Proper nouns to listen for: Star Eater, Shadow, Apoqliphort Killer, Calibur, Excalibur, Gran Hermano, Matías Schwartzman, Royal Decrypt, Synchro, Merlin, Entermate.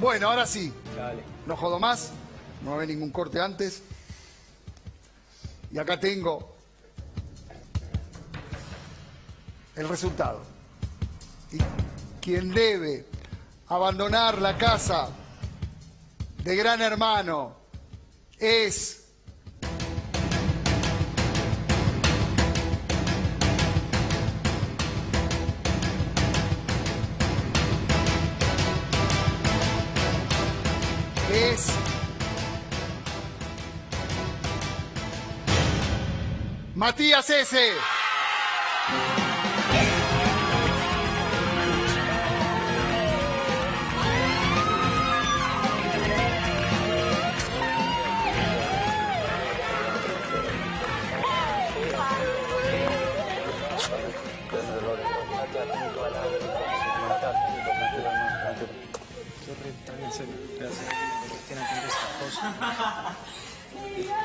Bueno, ahora sí. Dale. No jodo más. No va a haber ningún corte antes. Y acá tengo el resultado. Y quien debe abandonar la casa de Gran Hermano es... Matías S. Gracias.